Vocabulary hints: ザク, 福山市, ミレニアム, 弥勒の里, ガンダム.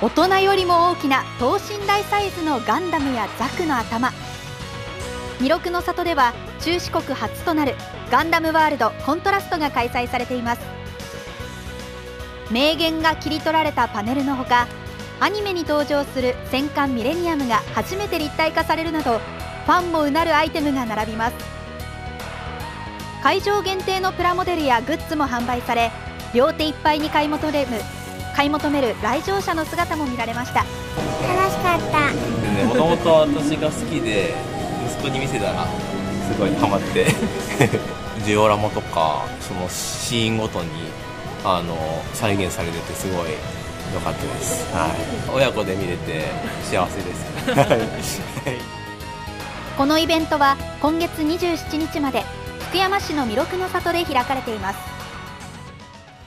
大人よりも大きな等身大サイズのガンダムやザクの頭。弥勒の里では中四国初となるガンダムワールドコントラストが開催されています。名言が切り取られたパネルのほか、アニメに登場する戦艦ミレニアムが初めて立体化されるなど、ファンもうなるアイテムが並びます。会場限定のプラモデルやグッズも販売され、両手いっぱいに買い求める来場者の姿も見られました。楽しかった。もともと私が好きで息子に見せたらすごいハマってジオラマとかそのシーンごとに再現されててすごい良かったです、はい、親子で見れて幸せですこのイベントは今月27日まで福山市の弥勒の里で開かれています。